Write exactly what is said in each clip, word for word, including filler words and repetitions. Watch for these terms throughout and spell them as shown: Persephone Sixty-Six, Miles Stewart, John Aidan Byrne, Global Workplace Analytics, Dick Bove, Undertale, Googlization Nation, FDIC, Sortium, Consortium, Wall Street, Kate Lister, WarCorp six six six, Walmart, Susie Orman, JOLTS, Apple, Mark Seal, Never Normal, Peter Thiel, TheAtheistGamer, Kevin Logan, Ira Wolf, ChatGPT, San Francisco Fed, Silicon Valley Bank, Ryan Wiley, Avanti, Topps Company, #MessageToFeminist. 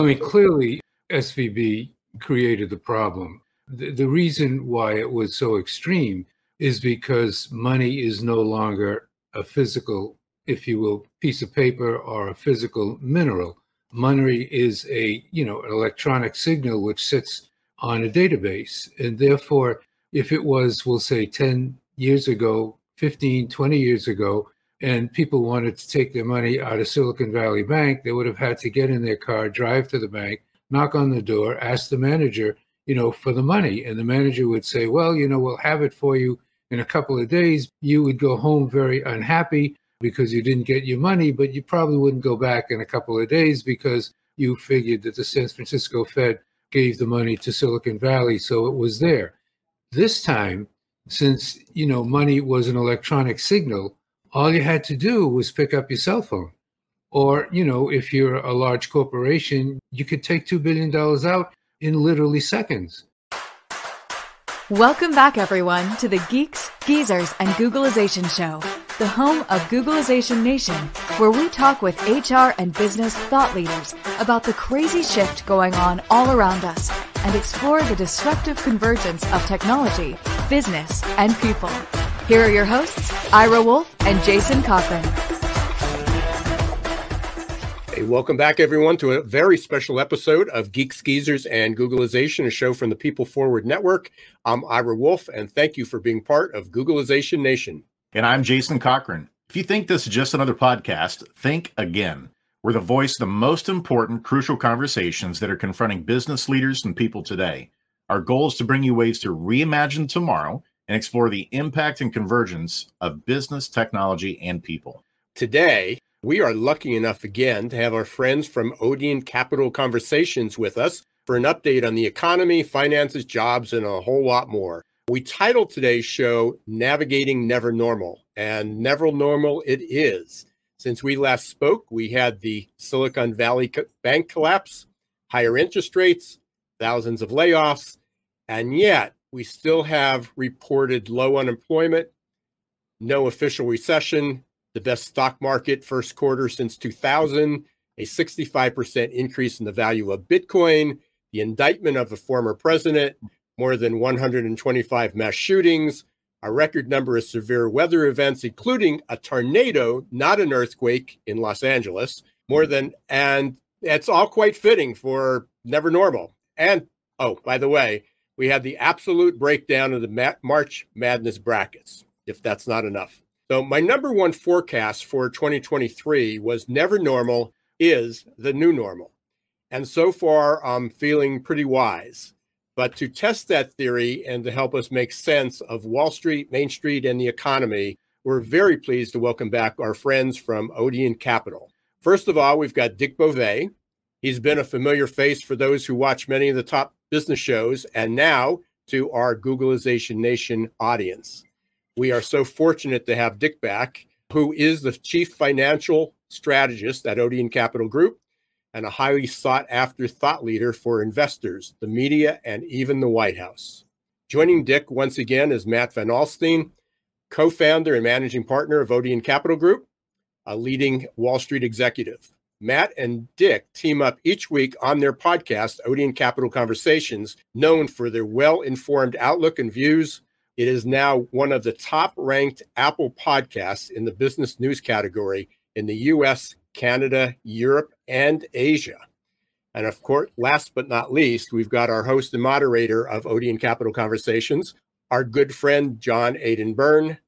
I mean, clearly S V B created the problem. The, the reason why it was so extreme is because money is no longer a physical, if you will, piece of paper or a physical mineral. Money is a, you know, an electronic signal which sits on a database. And therefore, if it was, we'll say, ten years ago, fifteen, twenty years ago, and people wanted to take their money out of Silicon Valley Bank, they would have had to get in their car, drive to the bank, knock on the door, ask the manager, you know, for the money. And the manager would say, well, you know, we'll have it for you in a couple of days. You would go home very unhappy because you didn't get your money, but you probably wouldn't go back in a couple of days because you figured that the San Francisco Fed gave the money to Silicon Valley, so it was there. This time, since, you know, money was an electronic signal, all you had to do was pick up your cell phone. Or, you know, if you're a large corporation, you could take two billion dollars out in literally seconds. Welcome back, everyone, to the Geeks, Geezers, and Googlization Show, the home of Googlization Nation, where we talk with H R and business thought leaders about the crazy shift going on all around us and explore the disruptive convergence of technology, business, and people. Here are your hosts, Ira Wolf and Jason Cochran. Hey, welcome back, everyone, to a very special episode of Geeks, Geezers, and Googlization, a show from the People Forward Network. I'm Ira Wolf, and thank you for being part of Googlization Nation. And I'm Jason Cochran. If you think this is just another podcast, think again. We're the voice of the most important, crucial conversations that are confronting business leaders and people today. Our goal is to bring you ways to reimagine tomorrow and explore the impact and convergence of business, technology, and people. Today, we are lucky enough again to have our friends from Odeon Capital Conversations with us for an update on the economy, finances, jobs, and a whole lot more. We titled today's show, Navigating Never Normal, and never normal it is. Since we last spoke, we had the Silicon Valley Bank collapse, higher interest rates, thousands of layoffs, and yet we still have reported low unemployment, no official recession, the best stock market first quarter since two thousand, a sixty-five percent increase in the value of Bitcoin, the indictment of the former president, more than one hundred twenty-five mass shootings, a record number of severe weather events, including a tornado, not an earthquake, in Los Angeles, more than, and it's all quite fitting for never normal. And, oh, by the way, we had the absolute breakdown of the Ma- March Madness brackets, if that's not enough. So my number one forecast for twenty twenty-three was never normal is the new normal. And so far, I'm feeling pretty wise. But to test that theory and to help us make sense of Wall Street, Main Street, and the economy, we're very pleased to welcome back our friends from Odeon Capital. First of all, we've got Dick Bove. He's been a familiar face for those who watch many of the top business shows, and now to our Googlization Nation audience. We are so fortunate to have Dick back, who is the chief financial strategist at Odeon Capital Group and a highly sought-after thought leader for investors, the media, and even the White House. Joining Dick once again is Mat Van Alstyne, co-founder and managing partner of Odeon Capital Group, a leading Wall Street executive. Mat and Dick team up each week on their podcast, Odeon Capital Conversations, known for their well-informed outlook and views. It is now one of the top-ranked Apple podcasts in the business news category in the U S, Canada, Europe, and Asia. And of course, last but not least, we've got our host and moderator of Odeon Capital Conversations, our good friend, John Aidan Byrne.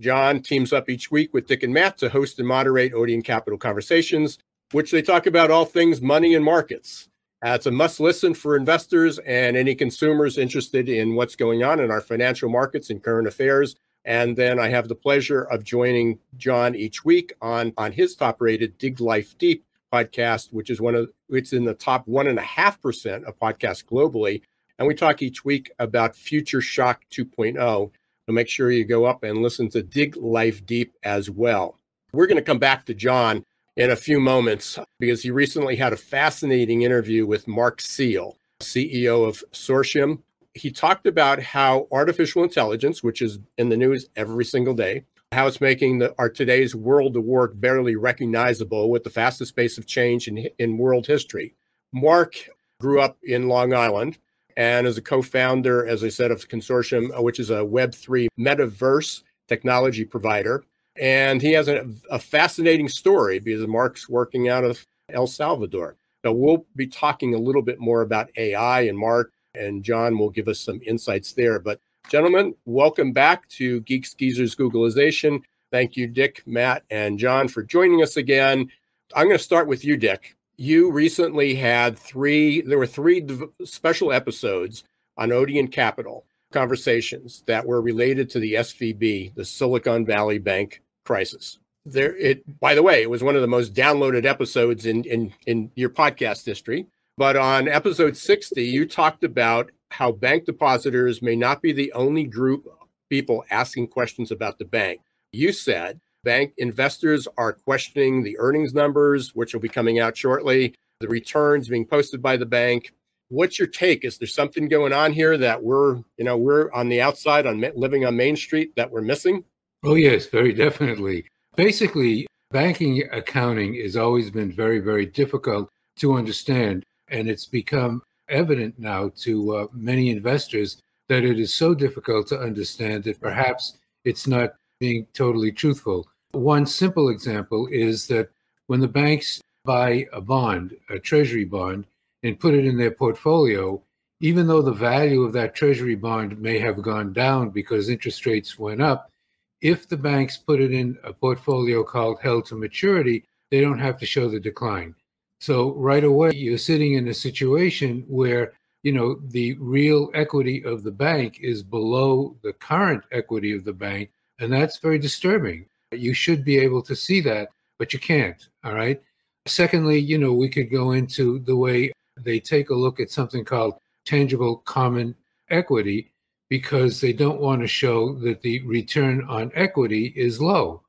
John teams up each week with Dick and Mat to host and moderate Odeon Capital Conversations, which they talk about all things money and markets. Uh, it's a must-listen for investors and any consumers interested in what's going on in our financial markets and current affairs. And then I have the pleasure of joining John each week on, on his top-rated Dig Life Deep podcast, which is one of it's in the top one and a half percent of podcasts globally. And we talk each week about Future Shock two point oh. So make sure you go up and listen to Dig Life Deep as well. We're going to come back to John in a few moments, because he recently had a fascinating interview with Mark Seal, C E O of Sortium. He talked about how artificial intelligence, which is in the news every single day, how it's making the, our today's world of work barely recognizable with the fastest pace of change in, in world history. Mark grew up in Long Island and is a co-founder, as I said, of Consortium, which is a Web three metaverse technology provider. And he has a, a fascinating story because Mark's working out of El Salvador. So we'll be talking a little bit more about A I, and Mark and John will give us some insights there. But gentlemen, welcome back to Geeks Geezers Googlization. Thank you, Dick, Matt, and John for joining us again. I'm going to start with you, Dick. You recently had three, there were three special episodes on Odeon Capital Conversations that were related to the S V B, the Silicon Valley Bank crisis. There, it, by the way, it was one of the most downloaded episodes in, in, in your podcast history. But on episode sixty, you talked about how bank depositors may not be the only group of people asking questions about the bank. You said bank investors are questioning the earnings numbers, which will be coming out shortly, the returns being posted by the bank. What's your take? Is there something going on here that we're, you know, we're on the outside, on living on Main Street, that we're missing? Oh, yes, very definitely. Basically, banking accounting has always been very, very difficult to understand. And it's become evident now to uh, many investors that it is so difficult to understand that perhaps it's not being totally truthful. One simple example is that when the banks buy a bond, a treasury bond, and put it in their portfolio, even though the value of that treasury bond may have gone down because interest rates went up, if the banks put it in a portfolio called held to maturity, they don't have to show the decline. So right away, you're sitting in a situation where, you know, the real equity of the bank is below the current equity of the bank. And that's very disturbing. You should be able to see that, but you can't, all right? Secondly, you know, we could go into the way they take a look at something called tangible common equity because they don't want to show that the return on equity is low.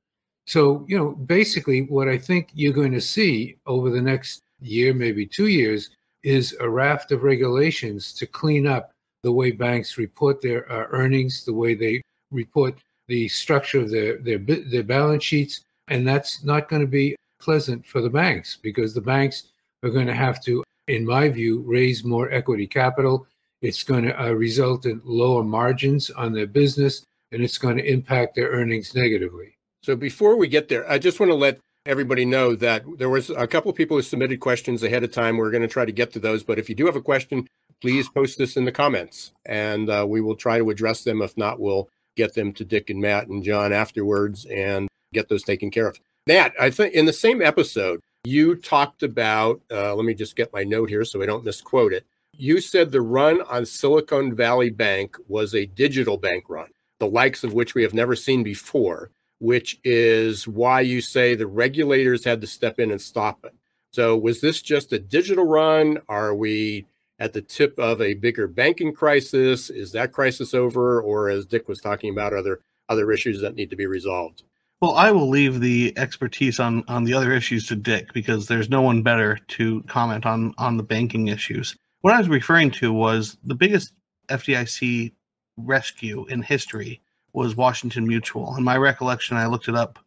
So, you know, basically what I think you're going to see over the next year, maybe two years, is a raft of regulations to clean up the way banks report their uh, earnings, the way they report the structure of their, their, their balance sheets, and that's not going to be pleasant for the banks because the banks are going to have to, in my view, raise more equity capital. It's going to uh, result in lower margins on their business, and it's going to impact their earnings negatively. So before we get there, I just want to let everybody know that there was a couple of people who submitted questions ahead of time. We're going to try to get to those, but if you do have a question, please post this in the comments, and uh, we will try to address them. If not, we'll get them to Dick and Matt and John afterwards and get those taken care of. Matt, I think in the same episode, you talked about, uh, let me just get my note here so I don't misquote it. You said the run on Silicon Valley Bank was a digital bank run, the likes of which we have never seen before, which is why you say the regulators had to step in and stop it. So was this just a digital run? Are we at the tip of a bigger banking crisis? Is that crisis over? Or, as Dick was talking about, are there other issues that need to be resolved? Well, I will leave the expertise on, on the other issues to Dick, because there's no one better to comment on, on the banking issues. What I was referring to was the biggest F D I C rescue in history was Washington Mutual. And my recollection, I looked it up,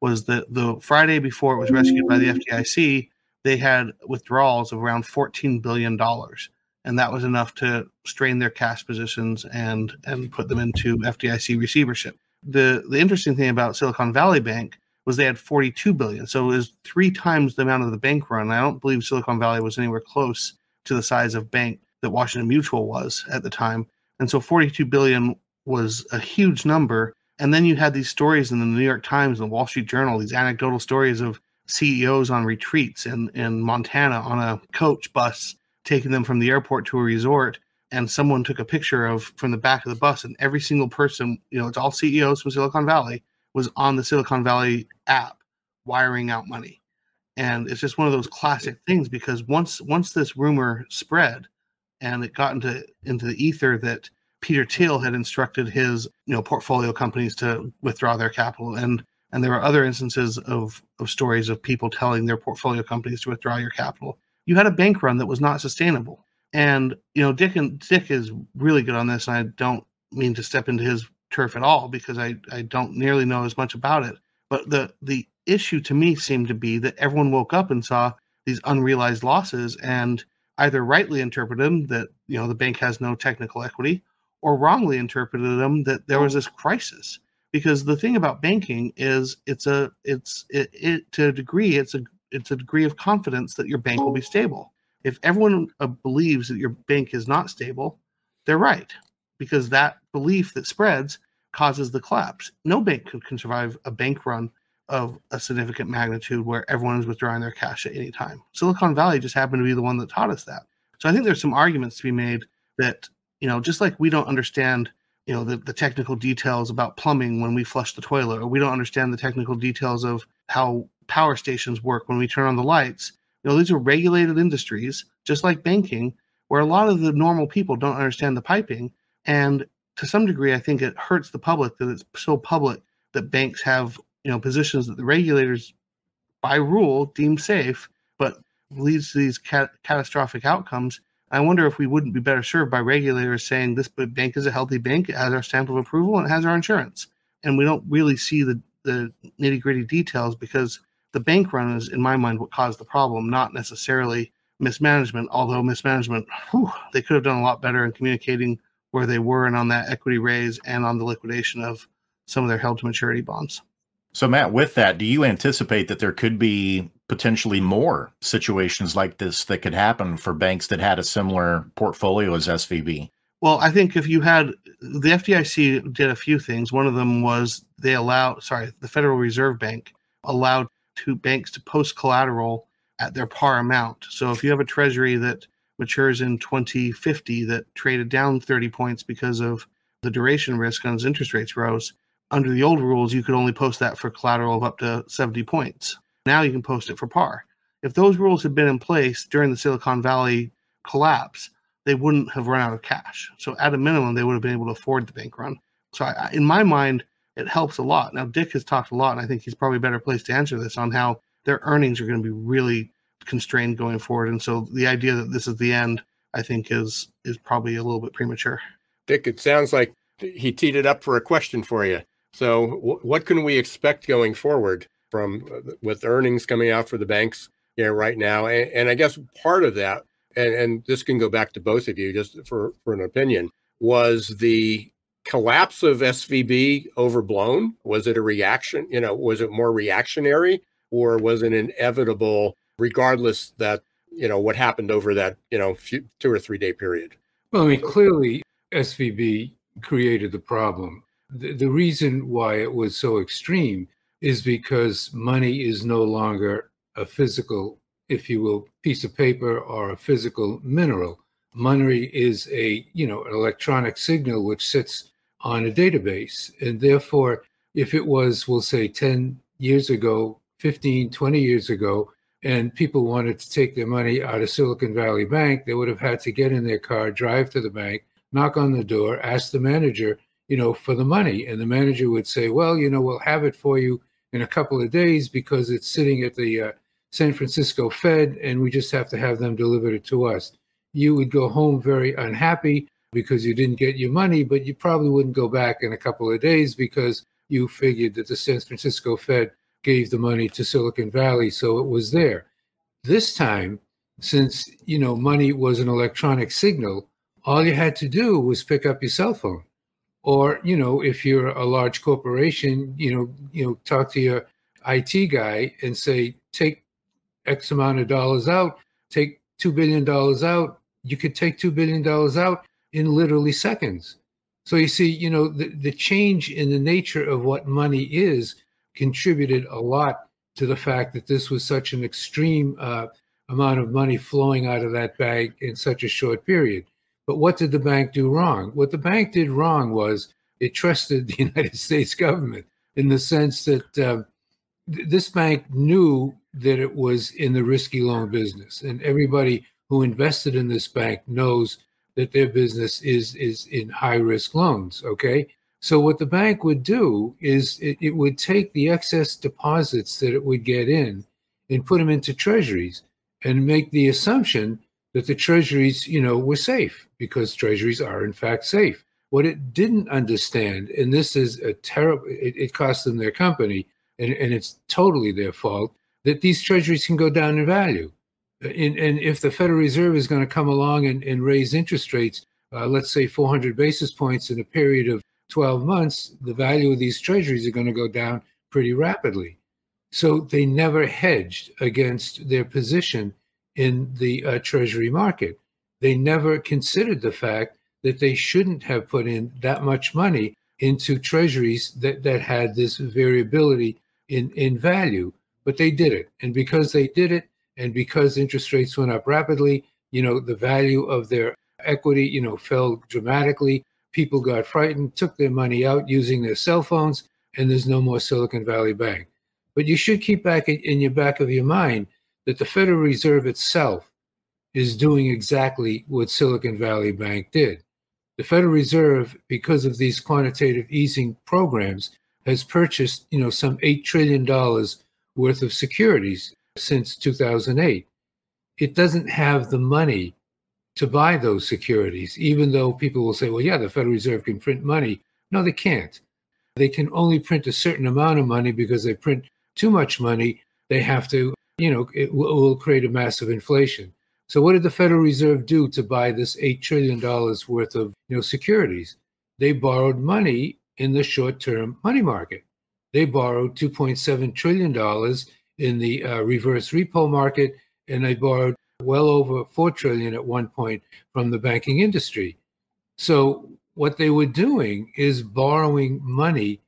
was that the Friday before it was rescued by the F D I C, they had withdrawals of around fourteen billion dollars, and that was enough to strain their cash positions and, and put them into F D I C receivership. The, the interesting thing about Silicon Valley Bank was they had forty-two billion dollars, so it was three times the amount of the bank run. I don't believe Silicon Valley was anywhere close to the size of bank that Washington Mutual was at the time, and so forty-two billion dollars was a huge number. And then you had these stories in the New York Times and the Wall Street Journal, these anecdotal stories of C E Os on retreats in, in Montana on a coach bus, taking them from the airport to a resort. And someone took a picture of from the back of the bus, and every single person, you know, it's all C E Os from Silicon Valley, was on the Silicon Valley app wiring out money. And it's just one of those classic things, because once once this rumor spread and it got into, into the ether that Peter Thiel had instructed his, you know, portfolio companies to withdraw their capital, and And there were other instances of, of stories of people telling their portfolio companies to withdraw your capital, you had a bank run that was not sustainable. And, you know, Dick and Dick is really good on this. And I don't mean to step into his turf at all, because I, I don't nearly know as much about it. But the, the issue to me seemed to be that everyone woke up and saw these unrealized losses. And either rightly interpreted them that, you know, the bank has no technical equity, or wrongly interpreted them that there was this crisis. Because the thing about banking is it's a it's it, it to a degree it's a it's a degree of confidence that your bank will be stable. If everyone uh, believes that your bank is not stable, they're right, because that belief that spreads causes the collapse. No bank can, can survive a bank run of a significant magnitude where everyone is withdrawing their cash at any time. Silicon Valley just happened to be the one that taught us that. So I think there's some arguments to be made that, you know, just like we don't understand, you know, the, the technical details about plumbing when we flush the toilet, or we don't understand the technical details of how power stations work when we turn on the lights. You know, these are regulated industries, just like banking, where a lot of the normal people don't understand the piping. And to some degree, I think it hurts the public that it's so public that banks have, you know, positions that the regulators by rule deem safe, but leads to these cat catastrophic outcomes. I wonder if we wouldn't be better served by regulators saying this bank is a healthy bank, it has our stamp of approval, and it has our insurance. And we don't really see the, the nitty-gritty details, because the bank run is, in my mind, what caused the problem, not necessarily mismanagement, although mismanagement, whew, they could have done a lot better in communicating where they were and on that equity raise and on the liquidation of some of their held-to-maturity bonds. So, Matt, with that, do you anticipate that there could be potentially more situations like this that could happen for banks that had a similar portfolio as S V B? Well, I think if you had, the F D I C did a few things. One of them was they allowed, sorry, the Federal Reserve Bank allowed two banks to post collateral at their par amount. So if you have a treasury that matures in twenty fifty that traded down thirty points because of the duration risk and as interest rates rose, under the old rules, you could only post that for collateral of up to seventy points. Now you can post it for par. If those rules had been in place during the Silicon Valley collapse, they wouldn't have run out of cash. So at a minimum, they would have been able to afford the bank run. So I, in my mind, it helps a lot. Now, Dick has talked a lot, and I think he's probably a better place to answer this, on how their earnings are going to be really constrained going forward. And so the idea that this is the end, I think, is, is probably a little bit premature. Dick, it sounds like he teed it up for a question for you. So what can we expect going forward from with earnings coming out for the banks you know, right now? And, and I guess part of that, and, and this can go back to both of you just for, for an opinion, was the collapse of S V B overblown? Was it a reaction? You know, was it more reactionary, or was it inevitable regardless that, you know, what happened over that, you know, few, two or three day period? Well, I mean, clearly S V B created the problem. The reason why it was so extreme is because money is no longer a physical, if you will, piece of paper or a physical mineral. Money is a, you know, an electronic signal which sits on a database. And therefore, if it was, we'll say, ten years ago, fifteen, twenty years ago, and people wanted to take their money out of Silicon Valley Bank, they would have had to get in their car, drive to the bank, knock on the door, ask the manager, you know, for the money. And the manager would say, well, you know, we'll have it for you in a couple of days because it's sitting at the uh, San Francisco Fed and we just have to have them deliver it to us. You would go home very unhappy because you didn't get your money, but you probably wouldn't go back in a couple of days because you figured that the San Francisco Fed gave the money to Silicon Valley, so it was there. This time, since, you know, money was an electronic signal, all you had to do was pick up your cell phone. Or, you know, if you're a large corporation, you know, you know, talk to your I T guy and say, take X amount of dollars out, take two billion dollars out. You could take two billion dollars out in literally seconds. So you see, you know, the, the change in the nature of what money is contributed a lot to the fact that this was such an extreme uh, amount of money flowing out of that bank in such a short period. But what did the bank do wrong? What the bank did wrong was it trusted the United States government in the sense that uh, th this bank knew that it was in the risky loan business. And everybody who invested in this bank knows that their business is, is in high-risk loans, okay? So what the bank would do is it, it would take the excess deposits that it would get in and put them into treasuries and make the assumption that the treasuries, you know, were safe, because treasuries are in fact safe. What it didn't understand, and this is a terrible, it, it cost them their company, and, and it's totally their fault, that these treasuries can go down in value. And, and if the Federal Reserve is going to come along and, and raise interest rates, uh, let's say four hundred basis points in a period of twelve months, the value of these treasuries are going to go down pretty rapidly. So they never hedged against their position in the uh, treasury market. They never considered the fact that they shouldn't have put in that much money into treasuries that, that had this variability in, in value, but they did it. And because they did it, and because interest rates went up rapidly, you know, the value of their equity, you know, fell dramatically. People got frightened, took their money out using their cell phones, and there's no more Silicon Valley Bank. But you should keep back in your back of your mind that the Federal Reserve itself is doing exactly what Silicon Valley Bank did. The Federal Reserve, because of these quantitative easing programs, has purchased, you know, some eight trillion dollars worth of securities since two thousand eight. It doesn't have the money to buy those securities, even though people will say, well, yeah, the Federal Reserve can print money. No, they can't. They can only print a certain amount of money, because they print too much money, they have to, you know, it will create a massive inflation. So what did the Federal Reserve do to buy this eight trillion dollars worth of, you know, securities? They borrowed money in the short-term money market. They borrowed two point seven trillion dollars in the uh, reverse repo market, and they borrowed well over four trillion dollars at one point from the banking industry. So what they were doing is borrowing money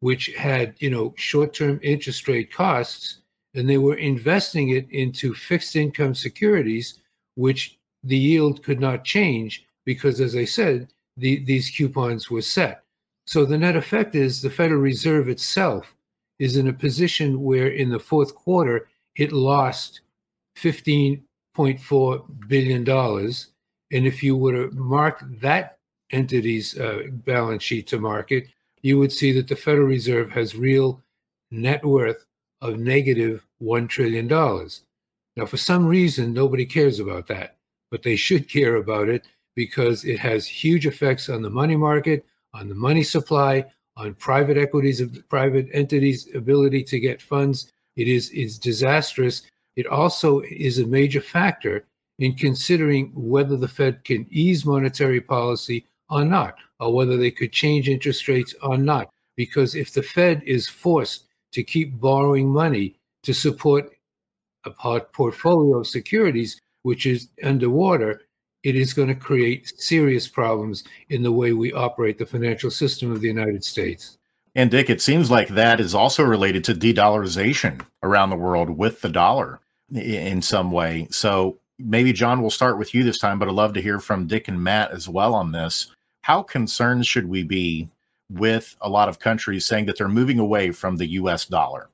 which had, you know, short-term interest rate costs, and they were investing it into fixed income securities, which the yield could not change because, as I said, the, these coupons were set. So the net effect is the Federal Reserve itself is in a position where in the fourth quarter, it lost fifteen point four billion dollars. And if you were to mark that entity's uh, balance sheet to market, you would see that the Federal Reserve has real net worth of negative one trillion dollars. Now, for some reason, nobody cares about that, but they should care about it, because it has huge effects on the money market, on the money supply, on private equities, private entities' ability to get funds. It is is disastrous. It also is a major factor in considering whether the Fed can ease monetary policy or not, or whether they could change interest rates or not. Because if the Fed is forced to keep borrowing money to support a portfolio of securities which is underwater, it is going to create serious problems in the way we operate the financial system of the United States. And Dick, it seems like that is also related to de-dollarization around the world with the dollar in some way. So maybe, John, we'll start with you this time, but I'd love to hear from Dick and Matt as well on this. How concerned should we be with a lot of countries saying that they're moving away from the U S dollar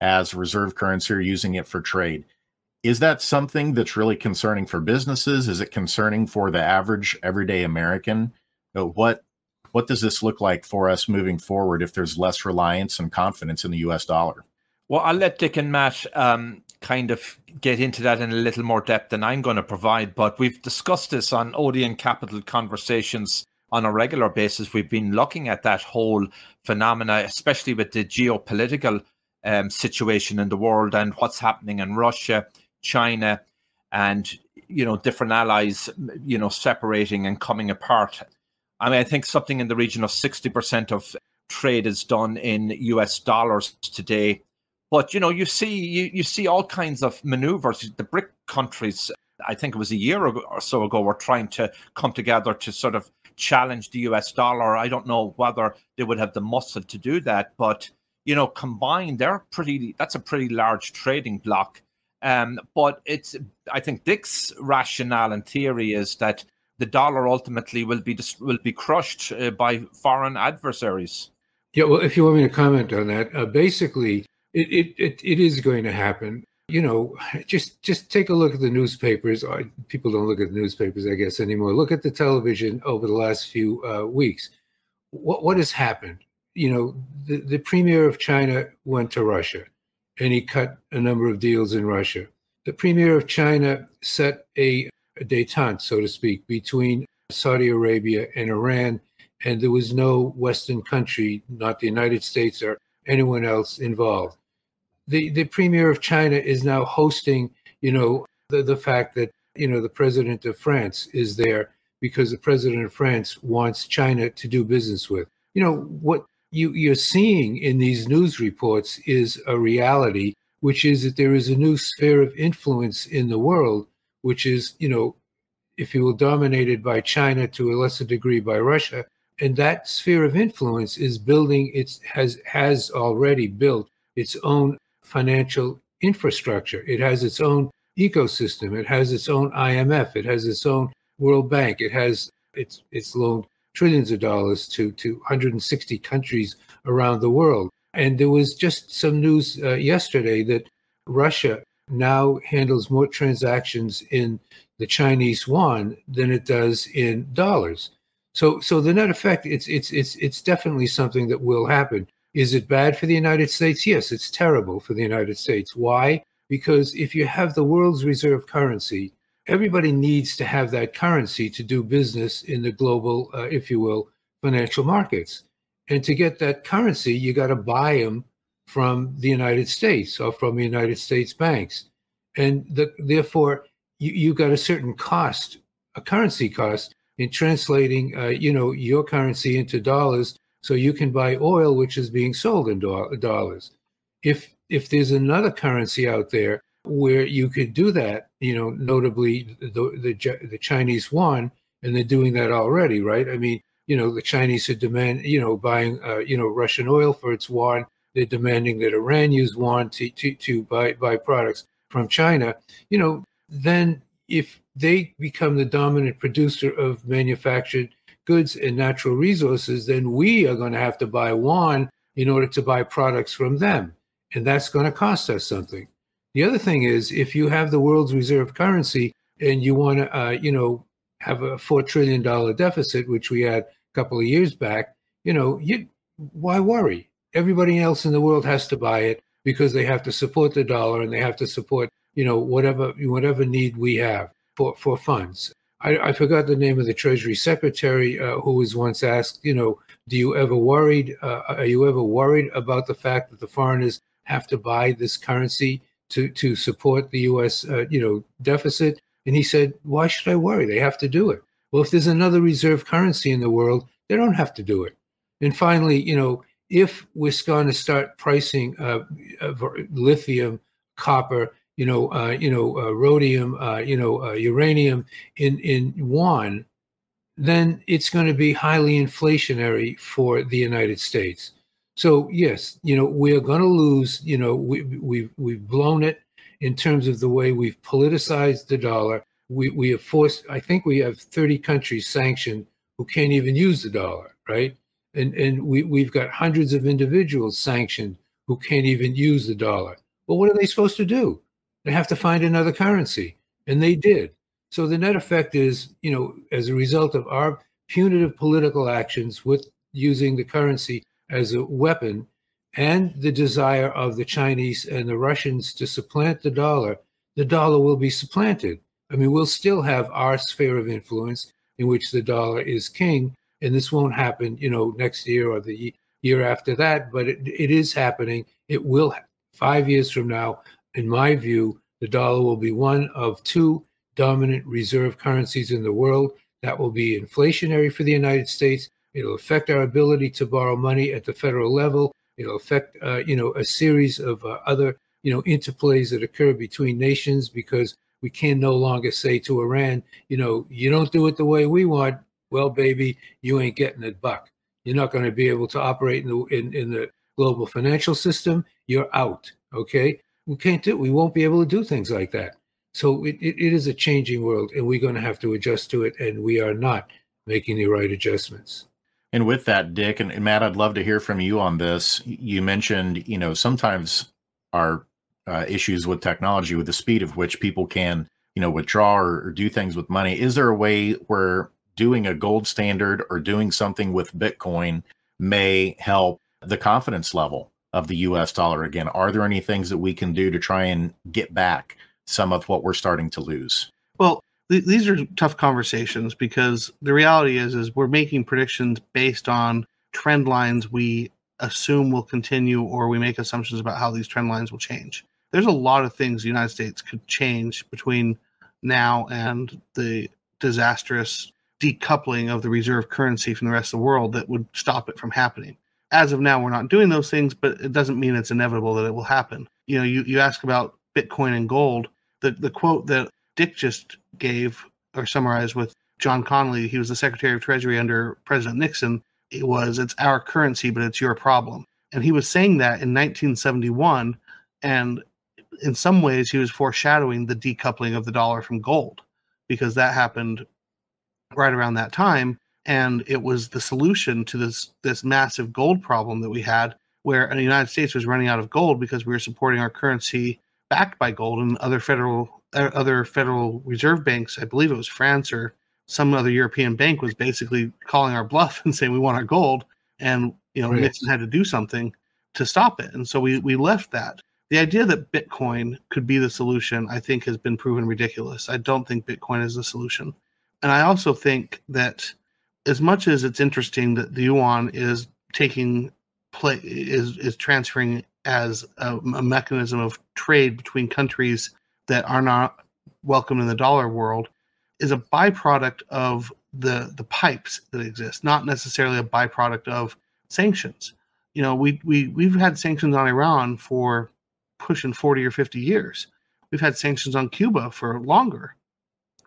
as reserve currency or using it for trade? Is that something that's really concerning for businesses? Is it concerning for the average everyday American? What, what does this look like for us moving forward if there's less reliance and confidence in the U S dollar? Well, I'll let Dick and Matt um, kind of get into that in a little more depth than I'm going to provide, but we've discussed this on Odeon Capital Conversations on a regular basis. We've been looking at that whole phenomena, especially with the geopolitical um, situation in the world and what's happening in Russia, China, and, you know, different allies, you know, separating and coming apart. I mean, I think something in the region of sixty percent of trade is done in U S dollars today. But, you know, you see, you, you see all kinds of maneuvers. The BRIC countries, I think it was a year ago or so ago, were trying to come together to sort of challenge the U S dollar. I don't know whether they would have the muscle to do that, but, you know, combined, they're pretty, that's a pretty large trading block. Um, but it's, I think Dick's rationale and theory is that the dollar ultimately will be will be crushed uh, by foreign adversaries. Yeah, well, if you want me to comment on that, uh, basically, it, it it it is going to happen. You know, just just take a look at the newspapers. People don't look at the newspapers, I guess, anymore. Look at the television over the last few uh, weeks. What what has happened? You know, the, the premier of China went to Russia, and he cut a number of deals in Russia. The premier of China set a, a détente, so to speak, between Saudi Arabia and Iran, and there was no Western country, not the United States or anyone else involved. The, the premier of China is now hosting, you know, the, the fact that, you know, the president of France is there because the president of France wants China to do business with. You know, what you, you're seeing in these news reports is a reality, which is that there is a new sphere of influence in the world, which is, you know, if you will, dominated by China, to a lesser degree by Russia. And that sphere of influence is building, it has, has already built its own financial infrastructure. It has its own ecosystem. It has its own I M F. It has its own World Bank. It has, it's, it's loaned trillions of dollars to, to one hundred sixty countries around the world. And there was just some news uh, yesterday that Russia now handles more transactions in the Chinese yuan than it does in dollars. So, so the net effect, it's, it's, it's, it's definitely something that will happen. Is it bad for the United States? Yes, it's terrible for the United States. Why? Because if you have the world's reserve currency, everybody needs to have that currency to do business in the global, uh, if you will, financial markets. And to get that currency, you got to buy them from the United States or from the United States banks. And the, therefore, you, you got a certain cost, a currency cost, in translating, uh, you know, your currency into dollars, so you can buy oil, which is being sold in do dollars. If if there's another currency out there where you could do that, you know, notably the the, the Chinese yuan, and they're doing that already, right? I mean, you know, the Chinese are demand, you know, buying, uh, you know, Russian oil for its yuan. They're demanding that Iran use yuan to to, to buy buy products from China. You know, then if they become the dominant producer of manufactured goods and natural resources, then we are going to have to buy yuan in order to buy products from them. And that's going to cost us something. The other thing is, if you have the world's reserve currency and you want to, uh, you know, have a four trillion dollar deficit, which we had a couple of years back, you know, you, why worry? Everybody else in the world has to buy it because they have to support the dollar and they have to support, you know, whatever, whatever need we have for, for funds. I, I forgot the name of the Treasury Secretary uh, who was once asked, you know, do you ever worried, uh, are you ever worried about the fact that the foreigners have to buy this currency to, to support the U S, uh, you know, deficit? And he said, why should I worry? They have to do it. Well, if there's another reserve currency in the world, they don't have to do it. And finally, you know, if we're going to start pricing uh, lithium, copper, you know, uh, you know, uh, rhodium, uh, you know, uh, uranium in, in yuan, then it's going to be highly inflationary for the United States. So, yes, you know, we're going to lose, you know, we, we've, we've blown it in terms of the way we've politicized the dollar. We, we have forced, I think we have thirty countries sanctioned who can't even use the dollar, right? And, and we, we've got hundreds of individuals sanctioned who can't even use the dollar. Well, what are they supposed to do? They have to find another currency, and they did. So the net effect is, you know, as a result of our punitive political actions with using the currency as a weapon and the desire of the Chinese and the Russians to supplant the dollar, the dollar will be supplanted. I mean, we'll still have our sphere of influence in which the dollar is king, and this won't happen, you know, next year or the year after that, but it, it is happening. It will happen. Five years from now, in my view, the dollar will be one of two dominant reserve currencies in the world. That will be inflationary for the United States. It'll affect our ability to borrow money at the federal level. It'll affect, uh, you know, a series of uh, other, you know, interplays that occur between nations, because we can no longer say to Iran, you know, you don't do it the way we want. Well, baby, you ain't getting a buck. You're not going to be able to operate in the, in, in the global financial system. You're out. Okay. We can't do, we won't be able to do things like that. So it, it, it is a changing world, and we're going to have to adjust to it, and we are not making the right adjustments. And with that, Dick and, and Matt, I'd love to hear from you on this. You mentioned, you know, sometimes our uh, issues with technology, with the speed of which people can, you know, withdraw or, or do things with money. Is there a way where doing a gold standard or doing something with Bitcoin may help the confidence level of the U S dollar again? Are there any things that we can do to try and get back some of what we're starting to lose? Well, th these are tough conversations, because the reality is, is we're making predictions based on trend lines we assume will continue, or we make assumptions about how these trend lines will change. there's a lot of things the United States could change between now and the disastrous decoupling of the reserve currency from the rest of the world that would stop it from happening. As of now, we're not doing those things, but it doesn't mean it's inevitable that it will happen. You know, you, you ask about Bitcoin and gold. The, the quote that Dick just gave or summarized with John Connolly, he was the Secretary of Treasury under President Nixon, it was, it's our currency, but it's your problem. And he was saying that in nineteen seventy-one, and in some ways he was foreshadowing the decoupling of the dollar from gold, because that happened right around that time. And it was the solution to this, this massive gold problem that we had, where the United States was running out of gold because we were supporting our currency backed by gold, and other federal, other Federal Reserve banks, I believe it was France or some other European bank, was basically calling our bluff and saying we want our gold. And you know, right. Nixon had to do something to stop it. And so we, we left that. The idea that Bitcoin could be the solution, I think, has been proven ridiculous. I don't think Bitcoin is the solution. And I also think that as much as it's interesting that the yuan is taking play, is, is transferring as a, a mechanism of trade between countries that are not welcome in the dollar world, is a byproduct of the, the pipes that exist, not necessarily a byproduct of sanctions. You know, we, we, we've had sanctions on Iran for pushing forty or fifty years. We've had sanctions on Cuba for longer.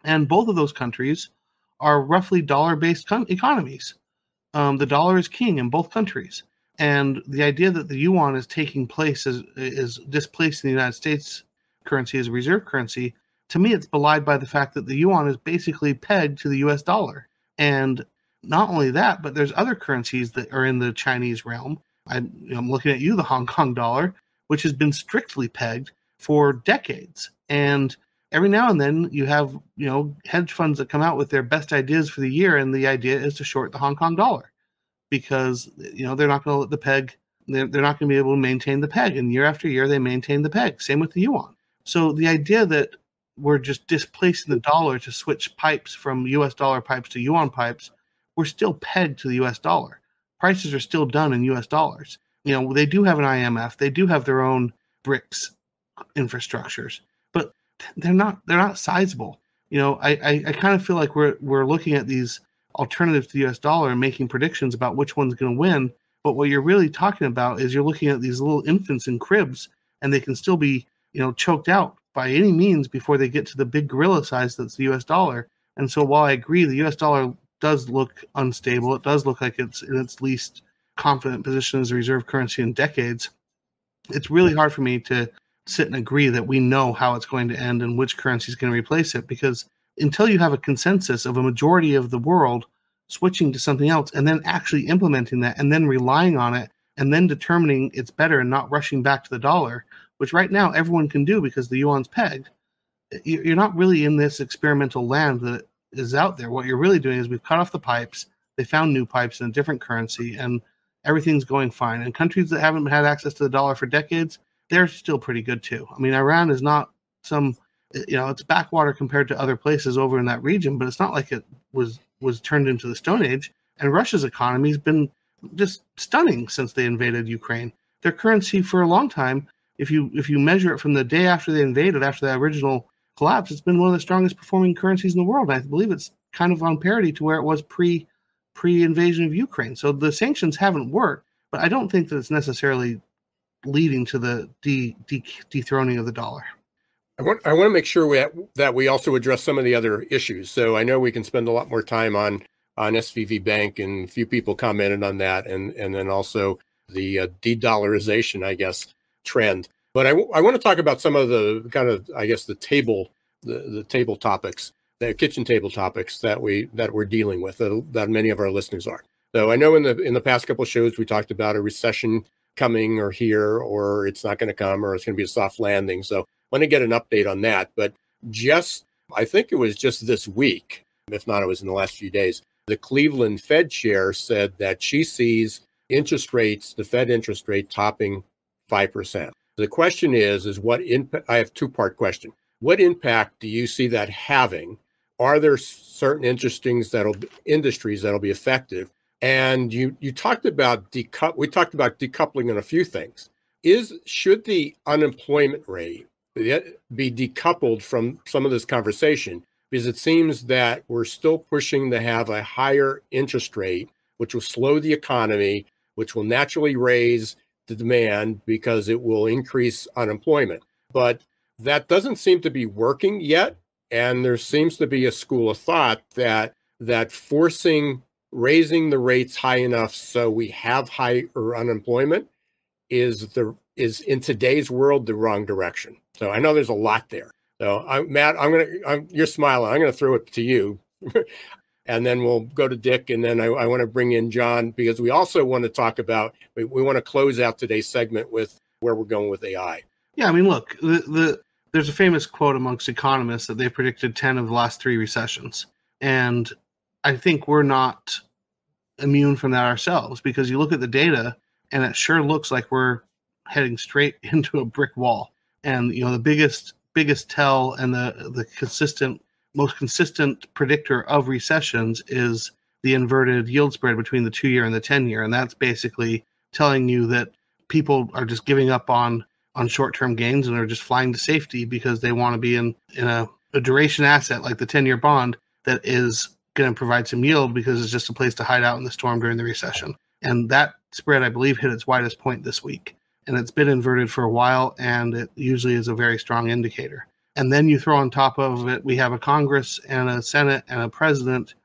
And both of those countries are roughly dollar-based economies. Um, the dollar is king in both countries. And the idea that the yuan is taking place, as, is displacing the United States currency as a reserve currency, to me it's belied by the fact that the yuan is basically pegged to the U S dollar. And not only that, but there's other currencies that are in the Chinese realm. I, you know, I'm looking at you, the Hong Kong dollar, which has been strictly pegged for decades. And every now and then you have, you know, hedge funds that come out with their best ideas for the year, and the idea is to short the Hong Kong dollar because, you know, they're not going to let the peg, they're, they're not going to be able to maintain the peg. And year after year, they maintain the peg. Same with the yuan. So the idea that we're just displacing the dollar to switch pipes from U S dollar pipes to yuan pipes, we're still pegged to the U S dollar. Prices are still done in U S dollars. You know, they do have an I M F. They do have their own BRICS infrastructures, but they're not they're not sizable. You know, I, I, I kind of feel like we're we're looking at these alternatives to the U S dollar and making predictions about which one's going to win. But what you're really talking about is you're looking at these little infants in cribs, and they can still be, you know, choked out by any means before they get to the big gorilla size that's the U S dollar. And so while I agree the U S dollar does look unstable, it does look like it's in its least confident position as a reserve currency in decades, it's really hard for me to sit and agree that we know how it's going to end and which currency is going to replace it, because until you have a consensus of a majority of the world switching to something else and then actually implementing that and then relying on it and then determining it's better and not rushing back to the dollar, which right now everyone can do because the yuan's pegged, you're not really in this experimental land that is out there. What you're really doing is we've cut off the pipes, they found new pipes in a different currency, and everything's going fine. And countries that haven't had access to the dollar for decades, they're still pretty good too. I mean, Iran is not some, you know, it's backwater compared to other places over in that region, but it's not like it was, was turned into the Stone Age. And Russia's economy has been just stunning since they invaded Ukraine. Their currency for a long time, if you, if you measure it from the day after they invaded, after that original collapse, it's been one of the strongest performing currencies in the world. And I believe it's kind of on parity to where it was pre pre-invasion of Ukraine. So the sanctions haven't worked, but I don't think that it's necessarily leading to the de de dethroning of the dollar. I want, I want to make sure we ha that we also address some of the other issues. So I know we can spend a lot more time on, on S V B Bank, and a few people commented on that, and, and then also the uh, de-dollarization, I guess, trend. But I, w I want to talk about some of the kind of, I guess, the table, the, the table topics. The kitchen table topics that we that we're dealing with, uh, that many of our listeners are. So I know in the in the past couple of shows we talked about a recession coming or here, or it's not going to come, or it's going to be a soft landing. So I want to get an update on that. But just, I think it was just this week, if not it was in the last few days, the Cleveland Fed chair said that she sees interest rates, the Fed interest rate, topping five percent. The question is, is what impact? I have a two-part question. What impact do you see that having? Are there certain interesting that'll industries that'll be effective? And you you talked about decoupling. We talked about decoupling on a few things. is should the unemployment rate be decoupled from some of this conversation? Because it seems that we're still pushing to have a higher interest rate, which will slow the economy, which will naturally raise the demand because it will increase unemployment. But that doesn't seem to be working yet. And there seems to be a school of thought that that forcing, raising the rates high enough so we have higher unemployment is the is in today's world the wrong direction. So I know there's a lot there. So I, Matt, I'm gonna I'm, you're smiling. I'm gonna throw it to you, and then we'll go to Dick, and then I, I want to bring in John because we also want to talk about we, we want to close out today's segment with where we're going with A I. Yeah, I mean, look, the, the there's a famous quote amongst economists that they've predicted ten of the last three recessions, and I think we're not immune from that ourselves, because you look at the data and it sure looks like we're heading straight into a brick wall. And, you know, the biggest, biggest tell and the, the consistent, most consistent predictor of recessions is the inverted yield spread between the two year and the ten year. And that's basically telling you that people are just giving up on, on short-term gains and are just flying to safety because they want to be in, in a, a duration asset like the ten year bond that is going to provide some yield because it's just a place to hide out in the storm during the recession. And that spread, I believe, hit its widest point this week. And it's been inverted for a while, and it usually is a very strong indicator. And then you throw on top of it, we have a Congress and a Senate and a president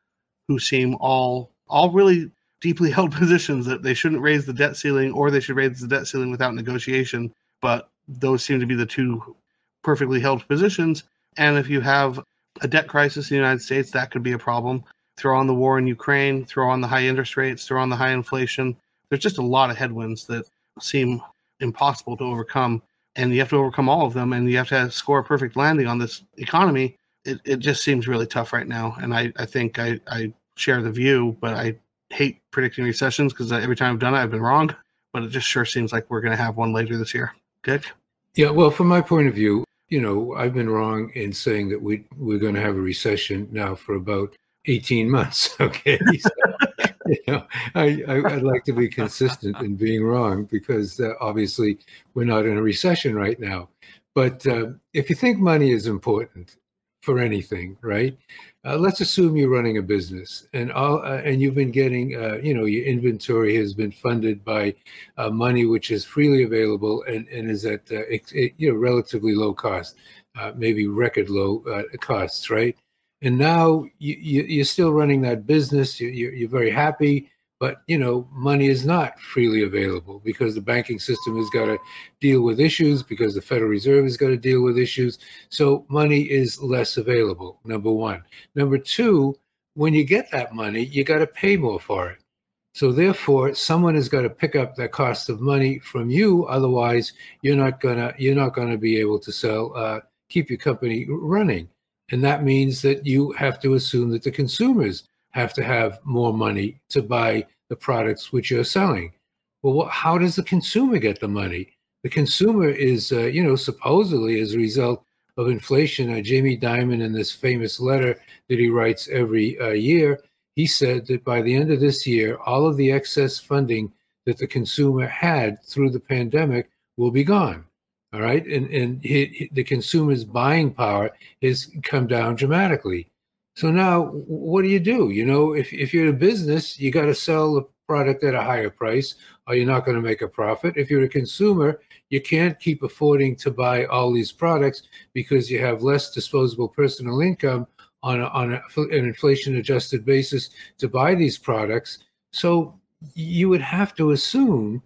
who seem all all really deeply held positions that they shouldn't raise the debt ceiling, or they should raise the debt ceiling without negotiation. But those seem to be the two perfectly held positions. And if you have a debt crisis in the United States, that could be a problem. Throw on the war in Ukraine, throw on the high interest rates, throw on the high inflation. There's just a lot of headwinds that seem impossible to overcome, and you have to overcome all of them, and you have to have score a perfect landing on this economy. It, it just seems really tough right now, and I, I think I, I share the view, but I hate predicting recessions because every time I've done it, I've been wrong, but it just sure seems like we're going to have one later this year. Dick? Yeah, well, from my point of view, you know, I've been wrong in saying that we, we're going to have a recession now for about eighteen months, okay? So, you know, I, I, I'd like to be consistent in being wrong because uh, obviously we're not in a recession right now. But uh, if you think money is important for anything, right, uh, let's assume you're running a business and all, uh, and you've been getting, uh, you know, your inventory has been funded by uh, money which is freely available and, and is at, uh, it, it, you know, relatively low cost, uh, maybe record low uh, costs, right? And now you, you, you're still running that business, you, you, you're very happy, but, you know, money is not freely available because the banking system has got to deal with issues, because the Federal Reserve has got to deal with issues. So money is less available, number one. Number two, when you get that money, you got to pay more for it. So therefore, someone has got to pick up that cost of money from you. Otherwise, you're not gonna you're not gonna be able to sell, uh, keep your company running. And that means that you have to assume that the consumers have to have more money to buy the products which you're selling. Well, what, how does the consumer get the money? The consumer is, uh, you know, supposedly as a result of inflation. Uh, Jamie Dimon, in this famous letter that he writes every uh, year, he said that by the end of this year, all of the excess funding that the consumer had through the pandemic will be gone. All right, and, and he, he, the consumer's buying power has come down dramatically. So now, what do you do? You know, if, if you're a business, you got to sell the product at a higher price, or you're not going to make a profit. If you're a consumer, you can't keep affording to buy all these products because you have less disposable personal income on, a, on a, an inflation-adjusted basis to buy these products. So you would have to assume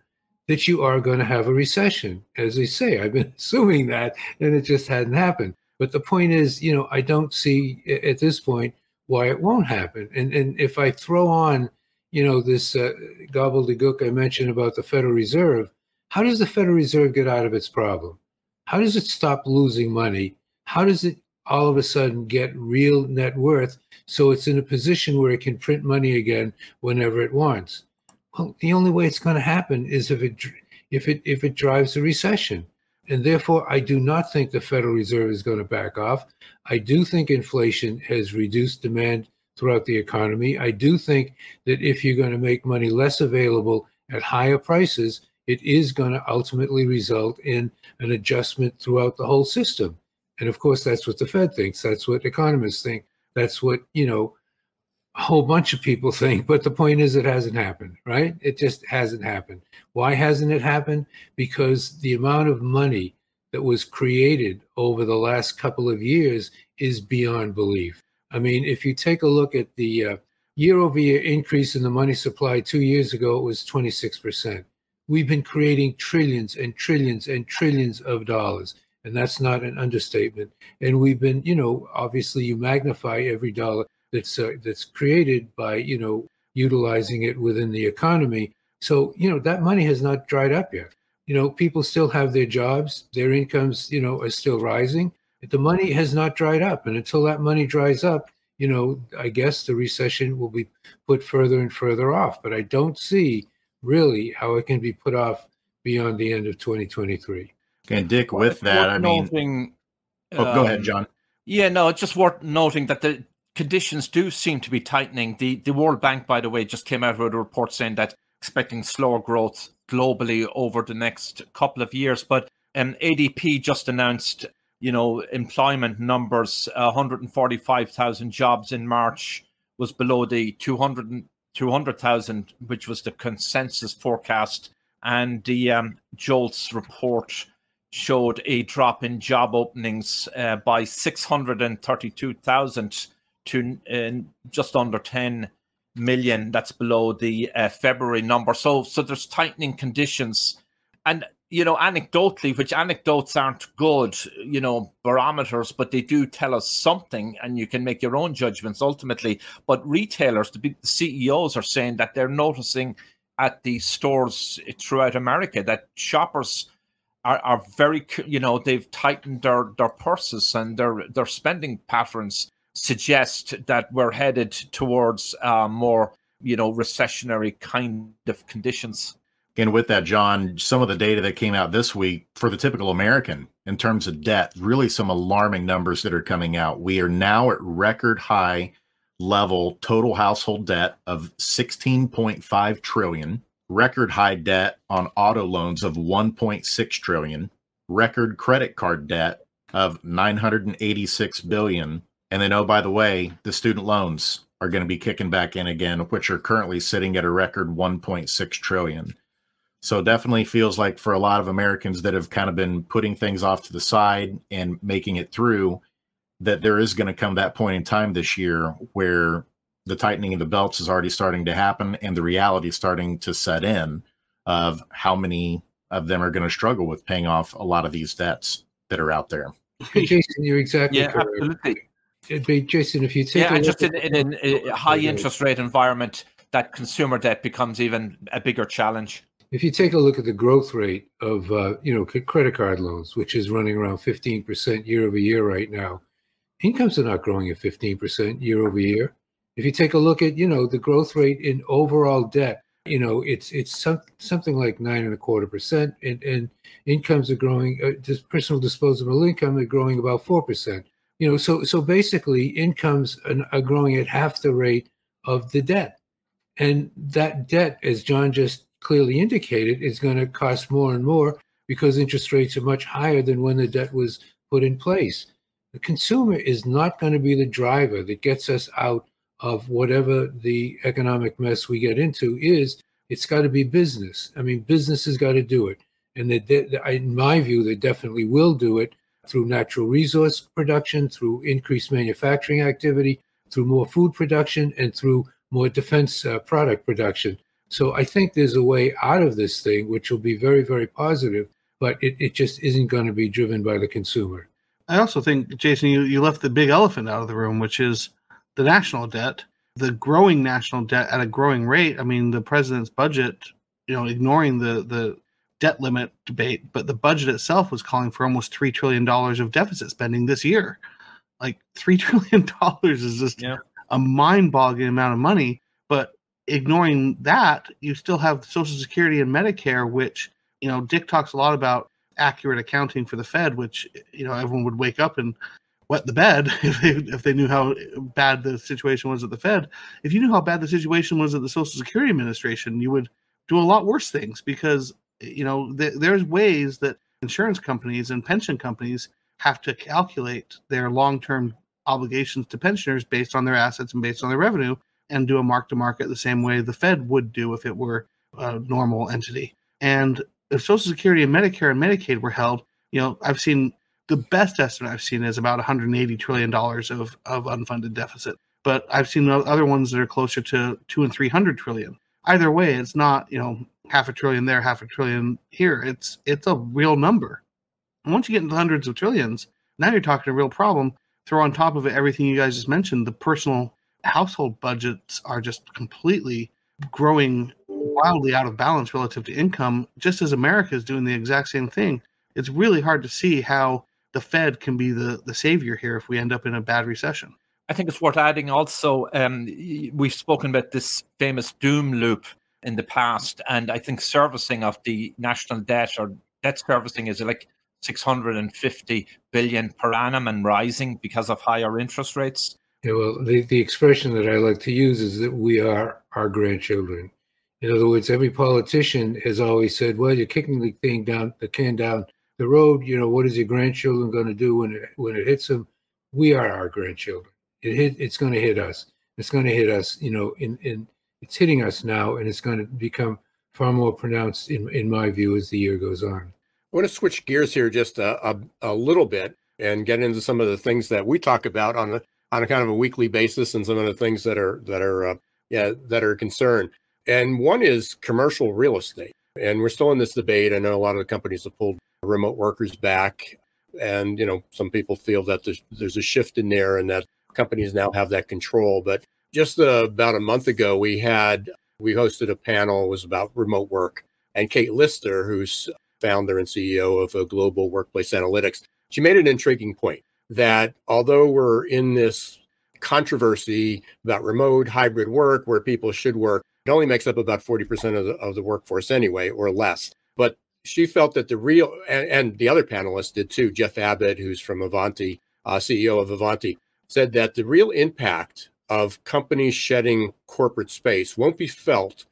that you are going to have a recession. As they say, I've been assuming that, and it just hadn't happened. But the point is, you know, I don't see at this point why it won't happen. And and if I throw on, you know, this uh, gobbledygook I mentioned about the Federal Reserve, how does the Federal Reserve get out of its problem? How does it stop losing money? How does it all of a sudden get real net worth so it's in a position where it can print money again whenever it wants? Well, the only way it's going to happen is if it if it if it drives a recession, and therefore I do not think the Federal Reserve is going to back off. I do think inflation has reduced demand throughout the economy. I do think that if you're going to make money less available at higher prices, it is going to ultimately result in an adjustment throughout the whole system. And of course, that's what the Fed thinks. That's what economists think. That's what, you know, a whole bunch of people think. But the point is, it hasn't happened, right? It just hasn't happened. Why hasn't it happened? Because the amount of money that was created over the last couple of years is beyond belief. I mean, if you take a look at the uh, year-over-year increase in the money supply two years ago, it was twenty-six percent. We've been creating trillions and trillions and trillions of dollars. And that's not an understatement. And we've been, you know, obviously you magnify every dollar that's uh, that's created by, you know, utilizing it within the economy. So, you know, that money has not dried up yet. You know, people still have their jobs, their incomes, you know, are still rising. The money has not dried up. And until that money dries up, you know, I guess the recession will be put further and further off. But I don't see really how it can be put off beyond the end of twenty twenty-three. And Dick, with that, I mean, noting, oh, um, go ahead, John. Yeah, no, it's just worth noting that the conditions do seem to be tightening. The the World Bank, by the way, just came out with a report saying that expecting slower growth globally over the next couple of years. But um, A D P just announced, you know, employment numbers, uh, one hundred forty-five thousand jobs in March was below the two hundred thousand, which was the consensus forecast. And the um, JOLTS report showed a drop in job openings uh, by six hundred thirty-two thousand to uh, just under ten million. That's below the uh, February number. So, so there's tightening conditions. And, you know, anecdotally, which anecdotes aren't good, you know, barometers, but they do tell us something, and you can make your own judgments ultimately. But retailers, the big C E Os are saying that they're noticing at the stores throughout America that shoppers Are, are very, you know, they've tightened their, their purses, and their, their spending patterns suggest that we're headed towards uh, more, you know, recessionary kind of conditions. And with that, John, some of the data that came out this week for the typical American in terms of debt, really some alarming numbers that are coming out. We are now at record high level total household debt of sixteen point five trillion dollars. Record high debt on auto loans of one point six trillion dollars, record credit card debt of nine hundred eighty-six billion dollars. And then, oh, by the way, the student loans are going to be kicking back in again, which are currently sitting at a record one point six trillion dollars. So definitely feels like for a lot of Americans that have kind of been putting things off to the side and making it through, that there is going to come that point in time this year where the tightening of the belts is already starting to happen, and the reality is starting to set in of how many of them are going to struggle with paying off a lot of these debts that are out there. Jason, you're exactly yeah, correct. Absolutely. It'd be, Jason, if you take yeah, and just in, in, in a high interest rate environment, that consumer debt becomes even a bigger challenge. If you take a look at the growth rate of uh, you know, credit card loans, which is running around fifteen percent year over year right now, incomes are not growing at fifteen percent year over year. If you take a look at, you know, the growth rate in overall debt, you know, it's it's some, something like nine and a quarter percent, and and incomes are growing, uh, just personal disposable income are growing about four percent. You know, so so basically incomes are, are growing at half the rate of the debt, and that debt, as John just clearly indicated, is going to cost more and more because interest rates are much higher than when the debt was put in place. The consumer is not going to be the driver that gets us out of whatever the economic mess we get into is. It's got to be business. I mean, business has got to do it. And they, they, in my view, they definitely will do it through natural resource production, through increased manufacturing activity, through more food production, and through more defense uh, product production. So I think there's a way out of this thing, which will be very, very positive, but it, it just isn't going to be driven by the consumer. I also think, Jason, you, you left the big elephant out of the room, which is the national debt, the growing national debt at a growing rate. I mean, the president's budget, you know, ignoring the, the debt limit debate, but the budget itself was calling for almost three trillion dollars of deficit spending this year. Like three trillion dollars is just yeah. a mind-boggling amount of money. But ignoring that, you still have Social Security and Medicare, which, you know, Dick talks a lot about accurate accounting for the Fed, which, you know, everyone would wake up and wet the bed if they, if they knew how bad the situation was at the Fed. If you knew how bad the situation was at the Social Security Administration, you would do a lot worse things, because you know, th there's ways that insurance companies and pension companies have to calculate their long-term obligations to pensioners based on their assets and based on their revenue, and do a mark-to-market the same way the Fed would do if it were a normal entity. And if Social Security and Medicare and Medicaid were held, you know, I've seen the best estimate I've seen is about one hundred eighty trillion dollars of, of unfunded deficit. But I've seen other ones that are closer to two and three hundred trillion. Either way, it's not, you know, half a trillion there, half a trillion here. It's it's a real number. And once you get into hundreds of trillions, now you're talking a real problem. Throw on top of it everything you guys just mentioned, the personal household budgets are just completely growing wildly out of balance relative to income, just as America is doing the exact same thing. It's really hard to see how the Fed can be the, the savior here if we end up in a bad recession. I think it's worth adding also, um, we've spoken about this famous doom loop in the past, and I think servicing of the national debt or debt servicing is like six hundred fifty billion dollars per annum and rising because of higher interest rates. Yeah, well, the, the expression that I like to use is that we are our grandchildren. In other words, every politician has always said, well, you're kicking the thing down, the can down the road. You know, what is your grandchildren going to do when it, when it hits them? We are our grandchildren. It hit, it's going to hit us. It's going to hit us, you know, in, in, it's hitting us now, and it's going to become far more pronounced, in, in my view, as the year goes on. I want to switch gears here just a, a, a little bit and get into some of the things that we talk about on a, on a kind of a weekly basis, and some of the things that are, that are, uh, yeah, that are concerned. And one is commercial real estate. And we're still in this debate. I know a lot of the companies have pulled remote workers back. And, you know, some people feel that there's, there's a shift in there and that companies now have that control. But just uh, about a month ago, we had, we hosted a panel, it was about remote work. And Kate Lister, who's founder and C E O of uh, Global Workplace Analytics, she made an intriguing point that although we're in this controversy about remote hybrid work where people should work, it only makes up about forty percent of the, of the workforce anyway, or less. But she felt that the real, and, and the other panelists did too, Jeff Abbott, who's from Avanti, uh, C E O of Avanti, said that the real impact of companies shedding corporate space won't be felt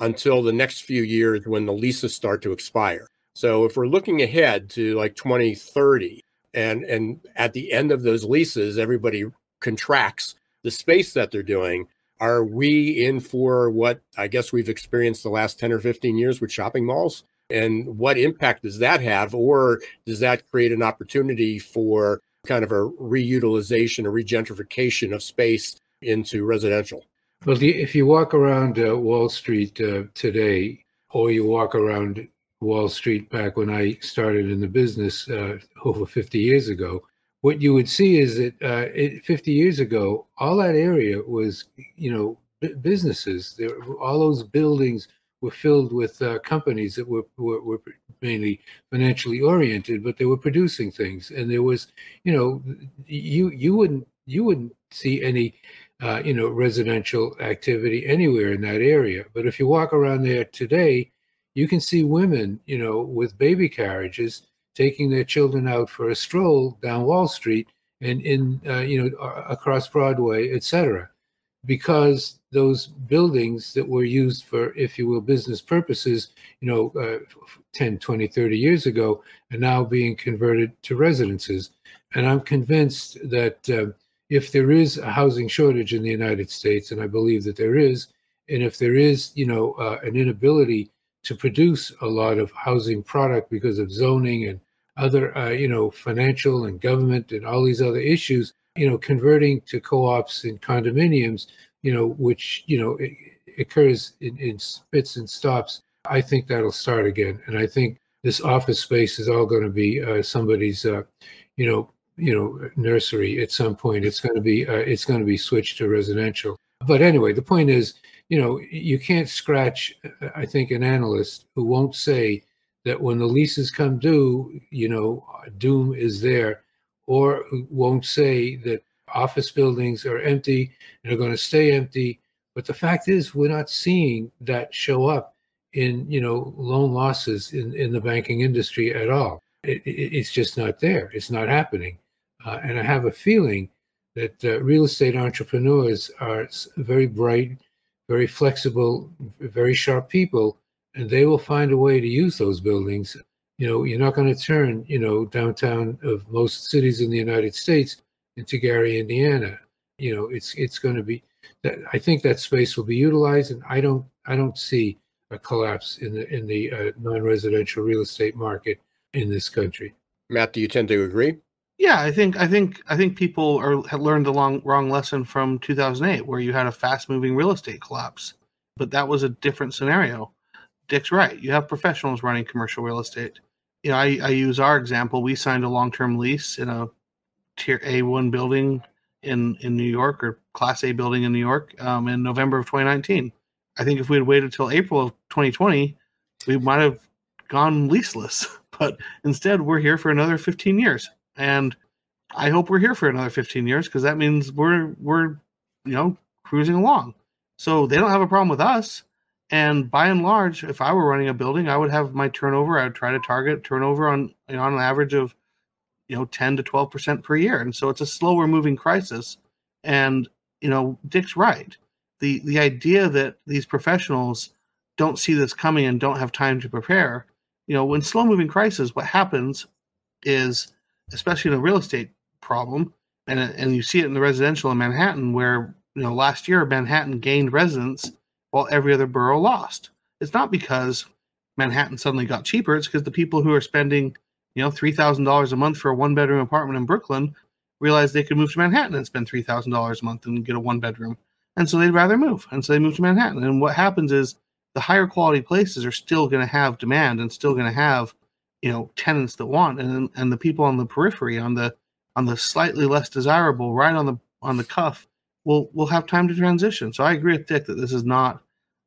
until the next few years when the leases start to expire. So if we're looking ahead to like twenty thirty, and, and at the end of those leases, everybody contracts the space that they're doing, are we in for what I guess we've experienced the last ten or fifteen years with shopping malls? And what impact does that have? Or does that create an opportunity for kind of a reutilization or regentrification of space into residential? Well, the, if you walk around uh, Wall Street uh, today, or you walk around Wall Street back when I started in the business uh, over fifty years ago, what you would see is that uh, it, fifty years ago, all that area was, you know, b businesses. There, all those buildings were filled with uh, companies that were, were, were mainly financially oriented, but they were producing things. And there was, you know, you you wouldn't you wouldn't see any, uh, you know, residential activity anywhere in that area. But if you walk around there today, you can see women, you know, with baby carriages taking their children out for a stroll down Wall Street and in, uh, you know, across Broadway, et cetera, because those buildings that were used for, if you will, business purposes, you know, uh, ten, twenty, thirty years ago, are now being converted to residences. And I'm convinced that uh, if there is a housing shortage in the United States, and I believe that there is, and if there is, you know, uh, an inability to produce a lot of housing product because of zoning and other, uh, you know, financial and government and all these other issues, you know, converting to co-ops and condominiums, you know, which, you know, it occurs in, in spits and stops, I think that'll start again. And I think this office space is all going to be uh, somebody's, uh, you know, you know, nursery at some point. It's going to be, uh, it's going to be switched to residential. But anyway, the point is, you know, you can't scratch, I think, an analyst who won't say that when the leases come due, you know, doom is there, or who won't say that office buildings are empty and are going to stay empty. But the fact is, we're not seeing that show up in, you know, loan losses in, in the banking industry at all. It, it, it's just not there. It's not happening. Uh, and I have a feeling that uh, real estate entrepreneurs are very bright, very flexible, very sharp people, and they will find a way to use those buildings. You know, you're not going to turn, you know, downtown of most cities in the United States into Gary, Indiana. You know, it's it's going to be that. I think that space will be utilized, and I don't I don't see a collapse in the in the uh, non-residential real estate market in this country. Matt, do you tend to agree? Yeah, I think I think I think people are had learned the long wrong lesson from two thousand eight, where you had a fast-moving real estate collapse, but that was a different scenario. Dick's right. You have professionals running commercial real estate. You know, I, I use our example. We signed a long-term lease in a tier A one building in in New York, or class A building in New York, um, in November of twenty nineteen. I think if we had waited till April of twenty twenty, we might have gone leaseless. But instead, we're here for another fifteen years. And I hope we're here for another fifteen years, because that means we're, we're, you know, cruising along. So they don't have a problem with us. And by and large, if I were running a building, I would have my turnover. I would try to target turnover on, you know, on an average of, you know, ten to twelve percent per year. And so it's a slower moving crisis. And, you know, Dick's right. The, the idea that these professionals don't see this coming and don't have time to prepare, you know, when slow moving crisis, what happens is, especially in a real estate problem, and, and you see it in the residential in Manhattan, where, you know, last year Manhattan gained residents while every other borough lost. It's not because Manhattan suddenly got cheaper. It's because the people who are spending, you know, three thousand dollars a month for a one-bedroom apartment in Brooklyn realized they could move to Manhattan and spend three thousand dollars a month and get a one-bedroom. And so they'd rather move. And so they moved to Manhattan. And what happens is the higher quality places are still going to have demand and still going to have, you know, tenants that want, and and the people on the periphery, on the on the slightly less desirable, right on the on the cuff, will will have time to transition. So I agree with Dick that this is not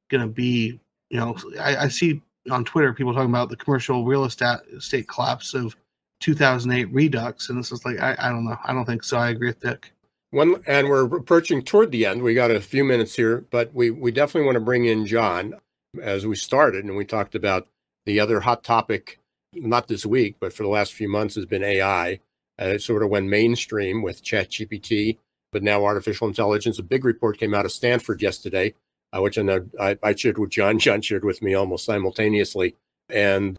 going to be, you know, I, I see on Twitter people talking about the commercial real estate collapse of two thousand eight redux, and this is like, I, I don't know, I don't think so. I agree with Dick. One, and we're approaching toward the end. We got a few minutes here, but we we definitely want to bring in John, as we started, and we talked about the other hot topic. Not this week, but for the last few months has been A I. Uh, it sort of went mainstream with ChatGPT, but now artificial intelligence. A big report came out of Stanford yesterday, uh, which I know I, I shared with John. John shared with me almost simultaneously. And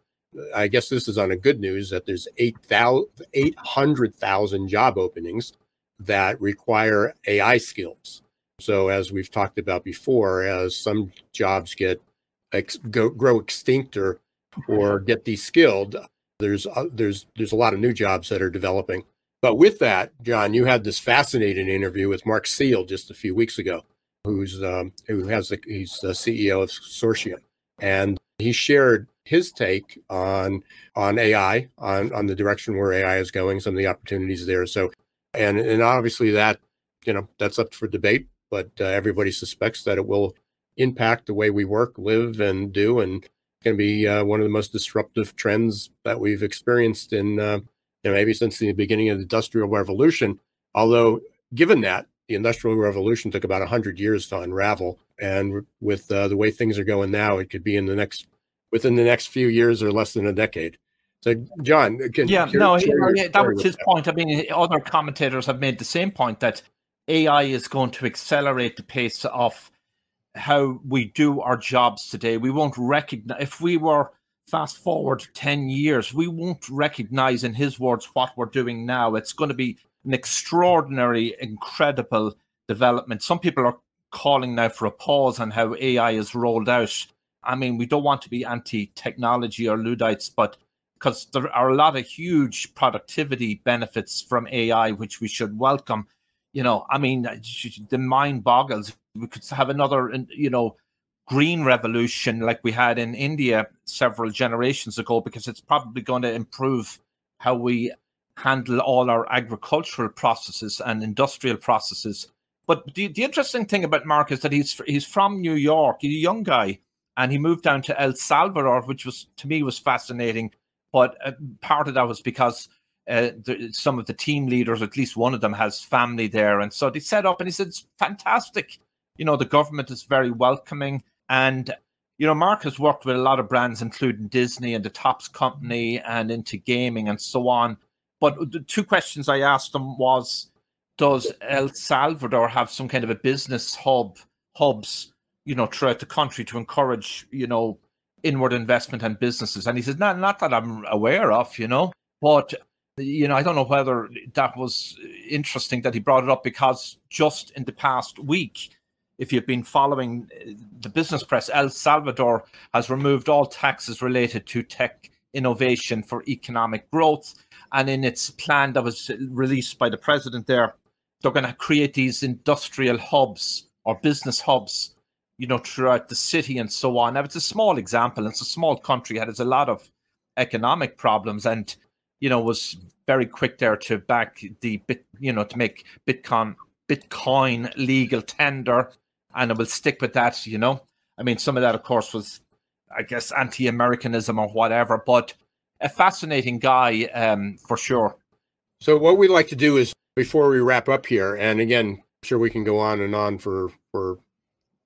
I guess this is on a good news that there's eight hundred thousand job openings that require A I skills. So as we've talked about before, as some jobs get ex go, grow extinct or or get de-skilled, there's uh, there's there's a lot of new jobs that are developing. But with that, John, you had this fascinating interview with Mark Seal just a few weeks ago, who's um, who has the, he's the C E O of Sortium, and he shared his take on on A I, on on the direction where A I is going, some of the opportunities there. So, and and obviously that, you know, that's up for debate, but uh, everybody suspects that it will impact the way we work, live, and do, and going to be uh, one of the most disruptive trends that we've experienced in, uh, you know, maybe since the beginning of the Industrial Revolution. Although, given that, the Industrial Revolution took about one hundred years to unravel, and with uh, the way things are going now, it could be in the next, within the next few years or less than a decade. So, John, can, yeah, no, he, yeah, that was his that. point. I mean, other commentators have made the same point that A I is going to accelerate the pace of how we do our jobs today. We won't recognize, if we were fast forward ten years, we won't recognize, in his words, what we're doing now. It's going to be an extraordinary, incredible development. Some people are calling now for a pause on how A I is rolled out. I mean, we don't want to be anti-technology or Luddites, but because there are a lot of huge productivity benefits from A I, which we should welcome. You know, I mean, the mind boggles. We could have another, you know, green revolution like we had in India several generations ago, because it's probably going to improve how we handle all our agricultural processes and industrial processes. But the, the interesting thing about Mark is that he's he's from New York. He's a young guy, and he moved down to El Salvador, which was, to me, was fascinating. But uh, part of that was because Uh, the, some of the team leaders, at least one of them, has family there. And so they set up, and he said, it's fantastic. You know, the government is very welcoming. And, you know, Mark has worked with a lot of brands, including Disney and the Topps Company and into gaming and so on. But the two questions I asked him was, does El Salvador have some kind of a business hub, hubs, you know, throughout the country to encourage, you know, inward investment and businesses. And he says, not, not that I'm aware of, you know, but, you know, I don't know whether that was interesting that he brought it up, because just in the past week, if you've been following the business press, El Salvador has removed all taxes related to tech innovation for economic growth. And in its plan that was released by the president there, they're going to create these industrial hubs or business hubs, you know, throughout the city and so on. Now, it's a small example. It's a small country. It has a lot of economic problems and, you know, was very quick there to back the, bit, you know, to make Bitcoin, Bitcoin legal tender. And it will stick with that, you know. I mean, some of that, of course, was, I guess, anti-Americanism or whatever, but a fascinating guy um, for sure. So what we like to do is, before we wrap up here, and again, I'm sure we can go on and on for for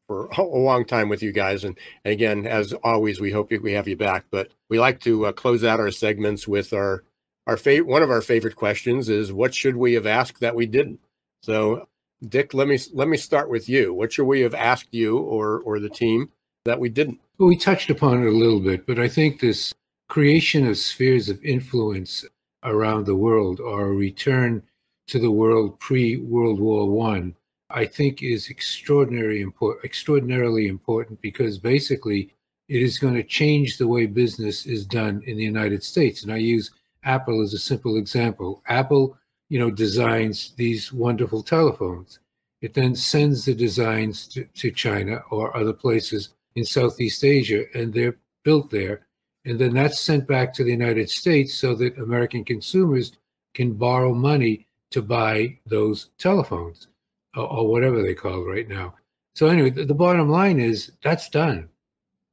for a long time with you guys. And again, as always, we hope we have you back. But we like to uh, close out our segments with our our favorite. One of our favorite questions is, what should we have asked that we didn't? So, Dick, let me let me start with you. What should we have asked you or or the team that we didn't? Well, we touched upon it a little bit, but I think this creation of spheres of influence around the world, or a return to the world pre-World War One, I think is extraordinarily important, extraordinarily important, because basically it is going to change the way business is done in the United States. And I use Apple as a simple example. Apple, you know, designs these wonderful telephones. It then sends the designs to, to China or other places in Southeast Asia, and they're built there. And then that's sent back to the United States so that American consumers can borrow money to buy those telephones, or, or whatever they call it right now. So anyway, the, the bottom line is that's done.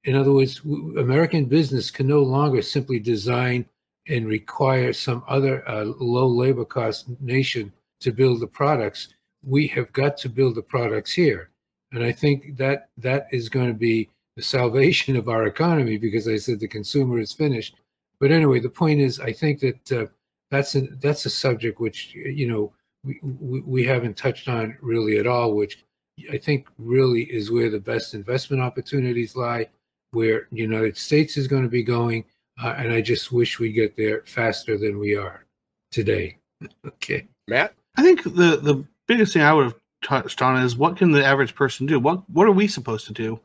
In other words, w American business can no longer simply design and require some other uh, low labor cost nation to build the products. We have got to build the products here. And I think that that is going to be the salvation of our economy, because I said the consumer is finished. But anyway, the point is, I think that uh, That's a, that's a subject which, you know, we, we, we haven't touched on really at all, which I think really is where the best investment opportunities lie, where the United States is going to be going. Uh, and I just wish we get there faster than we are today. Okay. Matt? I think the, the biggest thing I would have touched on is, what can the average person do? What, what are we supposed to do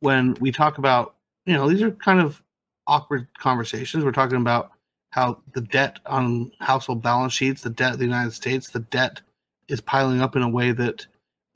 when we talk about, you know, these are kind of awkward conversations. We're talking about how the debt on household balance sheets, the debt of the United States, the debt is piling up in a way that,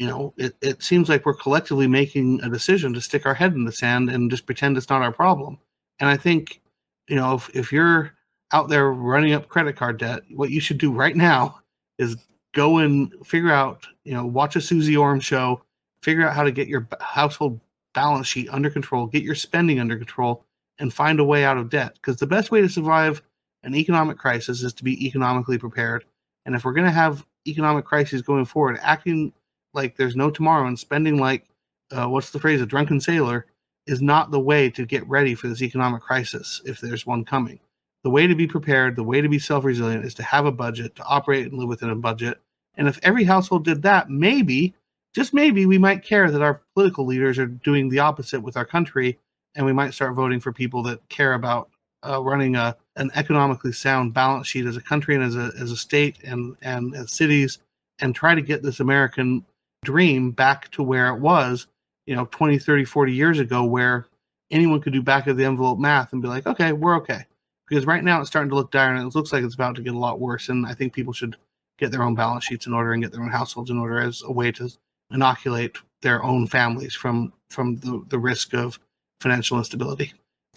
you know, it, it seems like we're collectively making a decision to stick our head in the sand and just pretend it's not our problem. And I think, you know, if, if you're out there running up credit card debt, what you should do right now is go and figure out, you know, watch a Susie Orman show, figure out how to get your household balance sheet under control, get your spending under control, and find a way out of debt. Because the best way to survive an economic crisis is to be economically prepared. And if we're going to have economic crises going forward, acting like there's no tomorrow and spending like, uh, what's the phrase, a drunken sailor, is not the way to get ready for this economic crisis if there's one coming. The way to be prepared, the way to be self-resilient, is to have a budget, to operate and live within a budget. And if every household did that, maybe, just maybe, we might care that our political leaders are doing the opposite with our country, and we might start voting for people that care about Uh, running a, an economically sound balance sheet as a country and as a, as a state and, and as cities, and try to get this American dream back to where it was, you know, twenty, thirty, forty years ago, where anyone could do back of the envelope math and be like, okay, we're okay. Because right now it's starting to look dire, and it looks like it's about to get a lot worse. And I think people should get their own balance sheets in order and get their own households in order as a way to inoculate their own families from, from the, the risk of financial instability.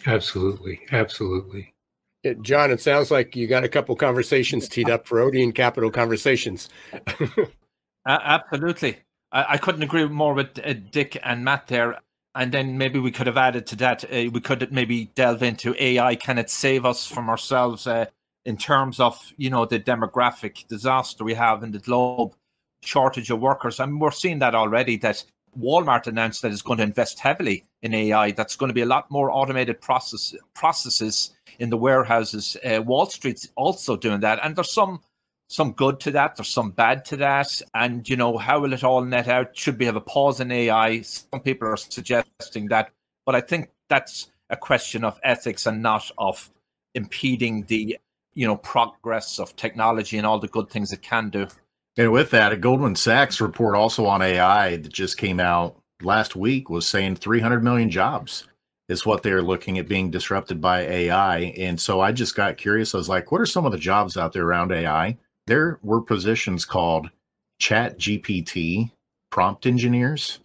Absolutely. Absolutely. It, John, it sounds like you got a couple conversations teed up for Odeon Capital Conversations. uh, absolutely. I, I couldn't agree more with uh, Dick and Matt there. And then maybe we could have added to that, uh, we could maybe delve into A I. Can it save us from ourselves uh, in terms of, you know, the demographic disaster we have in the globe, shortage of workers? I mean, we're seeing that already, that Walmart announced that it's going to invest heavily in A I. That's going to be a lot more automated process, processes in the warehouses. Uh, Wall Street's also doing that. And there's some some good to that. There's some bad to that. And, you know, how will it all net out? Should we have a pause in A I? Some people are suggesting that. But I think that's a question of ethics and not of impeding the, you know, progress of technology and all the good things it can do. And with that, a Goldman Sachs report also on A I that just came out last week was saying three hundred million jobs is what they're looking at being disrupted by A I. And so I just got curious. I was like, what are some of the jobs out there around A I? There were positions called Chat G P T prompt engineers,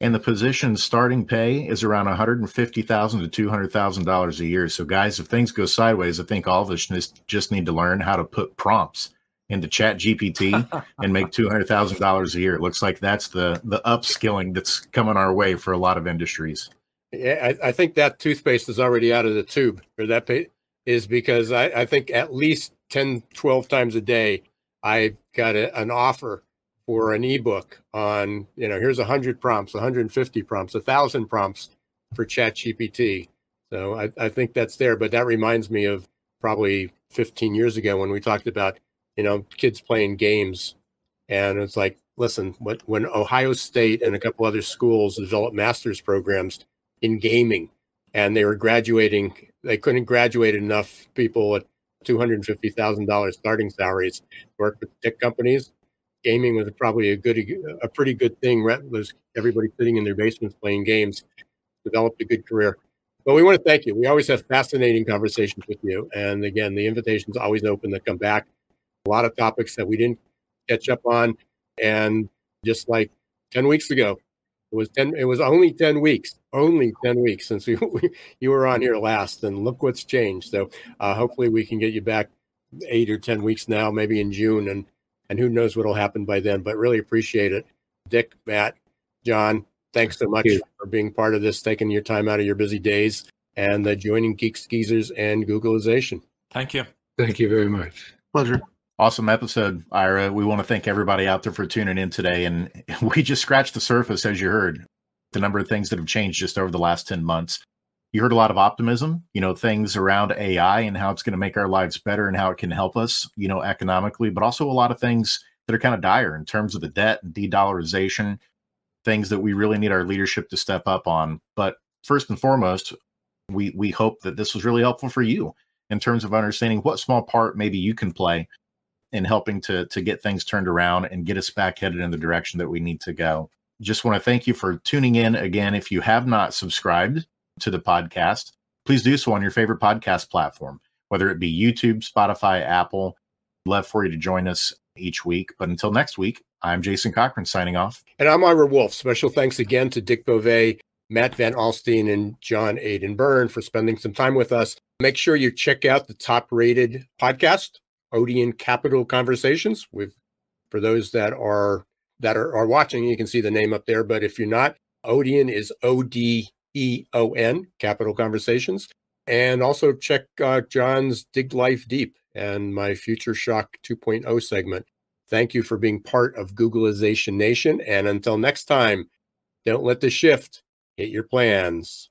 and the position's starting pay is around one hundred fifty thousand dollars to two hundred thousand dollars a year. So guys, if things go sideways, I think all of us just need to learn how to put prompts into Chat G P T and make two hundred thousand dollars a year. It looks like that's the, the upskilling that's coming our way for a lot of industries. Yeah, I, I think that toothpaste is already out of the tube, or that pay, is because I, I think at least ten, twelve times a day, I got a, an offer for an ebook on, you know, here's one hundred prompts, one hundred fifty prompts, one thousand prompts for Chat G P T. So I, I think that's there. But that reminds me of probably fifteen years ago when we talked about, you know, kids playing games. And it's like, listen, what, when Ohio State and a couple other schools developed master's programs in gaming, and they were graduating, they couldn't graduate enough people at two hundred fifty thousand dollars starting salaries, work with tech companies. Gaming was probably a good, a pretty good thing. Was everybody sitting in their basements playing games, developed a good career. But we want to thank you. We always have fascinating conversations with you. And again, the invitation's always open to come back. A lot of topics that we didn't catch up on. And just like ten weeks ago, it was ten, it was only ten weeks, only ten weeks since we, we you were on here last, and look what's changed. So uh, hopefully we can get you back eight or ten weeks now, maybe in June, and and who knows what'll happen by then. But really appreciate it, Dick, Matt, John. Thanks so much Thank for being part of this, taking your time out of your busy days, and uh, joining Geeks, Geezers, and Googlization. Thank you. Thank you very much. Pleasure. Awesome episode, Ira. We want to thank everybody out there for tuning in today. And we just scratched the surface, as you heard, the number of things that have changed just over the last ten months. You heard a lot of optimism, you know, things around A I and how it's going to make our lives better and how it can help us, you know, economically, but also a lot of things that are kind of dire in terms of the debt and de-dollarization, things that we really need our leadership to step up on. But first and foremost, we, we hope that this was really helpful for you in terms of understanding what small part maybe you can play in helping to, to get things turned around and get us back headed in the direction that we need to go. Just want to thank you for tuning in again. If you have not subscribed to the podcast, please do so on your favorite podcast platform, whether it be YouTube, Spotify, Apple. Love for you to join us each week. But until next week, I'm Jason Cochran signing off. And I'm Ira Wolf. Special thanks again to Dick Bove, Mat Van Alstyne, and John Aidan Byrne for spending some time with us. Make sure you check out the top-rated podcast, Odeon Capital Conversations. We've, for those that are that are, are watching, you can see the name up there. But if you're not, Odeon is O D E O N, Capital Conversations. And also check uh, John's Dig Life Deep and my Future Shock two point oh segment. Thank you for being part of Googlization Nation. And until next time, don't let the shift hit your plans.